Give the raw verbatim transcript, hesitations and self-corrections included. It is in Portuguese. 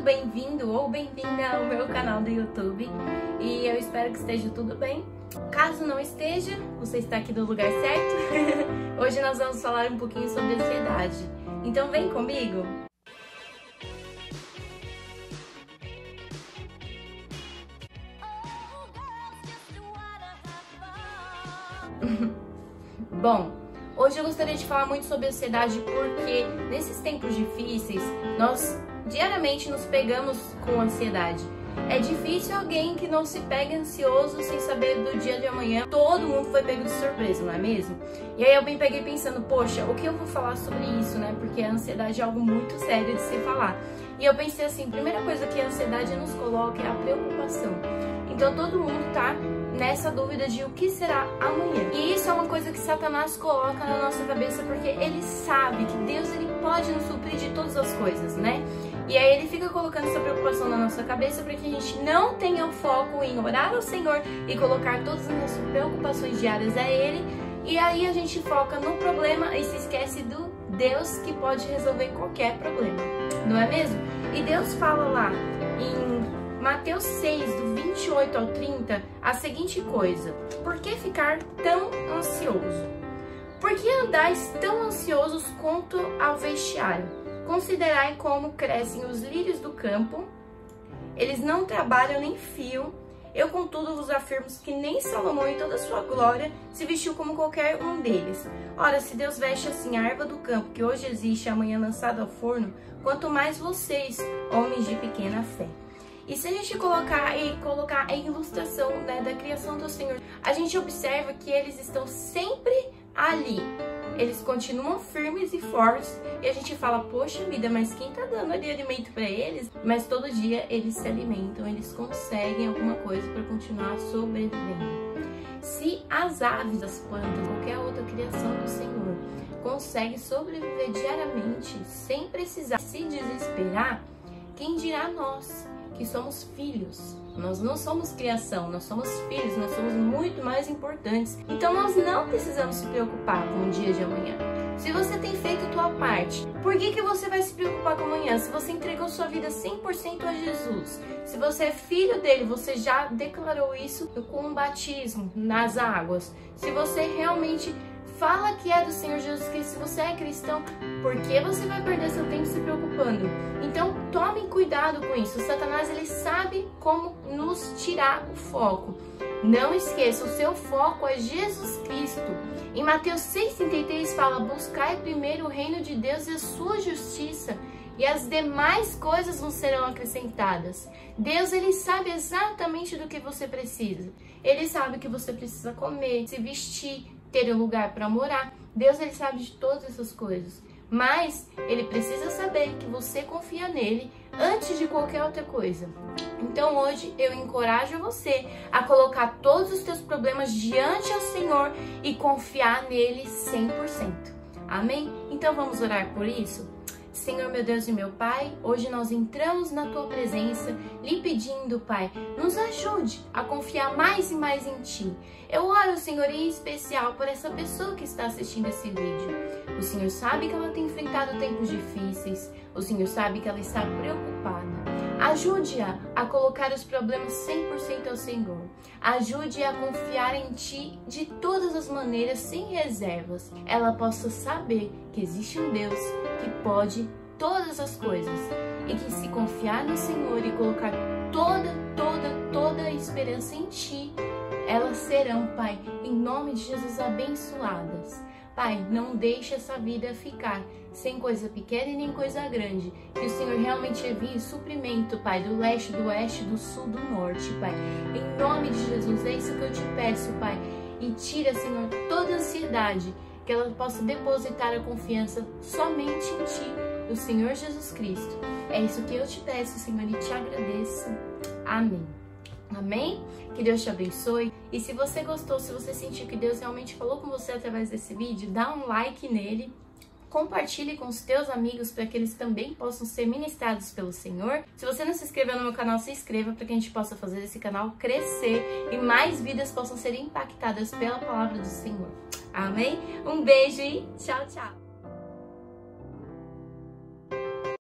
muito bem-vindo ou bem-vinda ao meu canal do YouTube e eu espero que esteja tudo bem. Caso não esteja, você está aqui no lugar certo. Hoje nós vamos falar um pouquinho sobre ansiedade, então vem comigo! Bom, hoje eu gostaria de falar muito sobre ansiedade porque nesses tempos difíceis nós diariamente nos pegamos com ansiedade. É difícil alguém que não se pega ansioso sem saber do dia de amanhã. Todo mundo foi pego de surpresa, não é mesmo? E aí eu me peguei pensando, poxa, o que eu vou falar sobre isso, né? Porque a ansiedade é algo muito sério de se falar. E eu pensei assim, primeira coisa que a ansiedade nos coloca é a preocupação. Então todo mundo tá nessa dúvida de o que será amanhã. E isso é uma coisa que Satanás coloca na nossa cabeça porque ele sabe que Deus ele pode nos suprir de todas as coisas, né? E aí ele fica colocando essa preocupação na nossa cabeça para que a gente não tenha o foco em orar ao Senhor e colocar todas as nossas preocupações diárias a Ele. E aí a gente foca no problema e se esquece do Deus que pode resolver qualquer problema, não é mesmo? E Deus fala lá em Mateus seis, do vinte e oito ao trinta, a seguinte coisa: por que ficar tão ansioso? Por que andais tão ansiosos quanto ao vestiário? Considerai como crescem os lírios do campo, eles não trabalham nem fio, eu contudo vos afirmo que nem Salomão em toda a sua glória se vestiu como qualquer um deles. Ora, se Deus veste assim a erva do campo que hoje existe e amanhã lançada ao forno, quanto mais vocês, homens de pequena fé. E se a gente colocar e colocar a ilustração, né, da criação do Senhor, a gente observa que eles estão sempre ali. Eles continuam firmes e fortes e a gente fala, poxa vida, mas quem tá dando ali alimento pra eles? Mas todo dia eles se alimentam, eles conseguem alguma coisa pra continuar sobrevivendo. Se as aves, as plantas, qualquer outra criação do Senhor consegue sobreviver diariamente sem precisar se desesperar, quem dirá nós que somos filhos? Nós não somos criação, nós somos filhos, nós somos muito mais importantes. Então nós não precisamos se preocupar com o dia de amanhã. Se você tem feito a tua parte, por que que você vai se preocupar com amanhã? Se você entregou sua vida cem por cento a Jesus, se você é filho dele, você já declarou isso com o batismo nas águas. Se você realmente fala que é do Senhor Jesus Cristo, se você é cristão, por que você vai perder seu tempo se preocupando? Então tome cuidado com isso. Satanás ele sabe como nos tirar o foco. Não esqueça, o seu foco é Jesus Cristo. Em Mateus seis, trinta e três fala, buscai primeiro o reino de Deus e a sua justiça, e as demais coisas vos serão acrescentadas. Deus ele sabe exatamente do que você precisa. Ele sabe que você precisa comer, se vestir, ter um lugar para morar. Deus ele sabe de todas essas coisas, mas ele precisa saber que você confia nele antes de qualquer outra coisa. Então hoje eu encorajo você a colocar todos os teus problemas diante ao Senhor e confiar nele cem por cento. Amém? Então vamos orar por isso? Senhor, meu Deus e meu Pai, hoje nós entramos na Tua presença, lhe pedindo, Pai, nos ajude a confiar mais e mais em Ti. Eu oro, Senhor, em especial por essa pessoa que está assistindo esse vídeo. O Senhor sabe que ela tem enfrentado tempos difíceis, o Senhor sabe que ela está preocupada. Ajude-a a colocar os problemas cem por cento ao Senhor. Ajude-a a confiar em Ti de todas as maneiras, sem reservas. Ela possa saber que existe um Deus que pode todas as coisas. E que se confiar no Senhor e colocar toda, toda, toda a esperança em Ti, elas serão, Pai, em nome de Jesus, abençoadas. Pai, não deixe essa vida ficar sem coisa pequena e nem coisa grande. Que o Senhor realmente envie suprimento, Pai, do leste, do oeste, do sul, do norte, Pai. Em nome de Jesus, é isso que eu te peço, Pai. E tira, Senhor, toda a ansiedade, que ela possa depositar a confiança somente em Ti, no Senhor Jesus Cristo. É isso que eu te peço, Senhor, e te agradeço. Amém. Amém? Que Deus te abençoe. E se você gostou, se você sentiu que Deus realmente falou com você através desse vídeo, dá um like nele, compartilhe com os teus amigos para que eles também possam ser ministrados pelo Senhor. Se você não se inscreveu no meu canal, se inscreva para que a gente possa fazer esse canal crescer e mais vidas possam ser impactadas pela palavra do Senhor. Amém? Um beijo e tchau, tchau!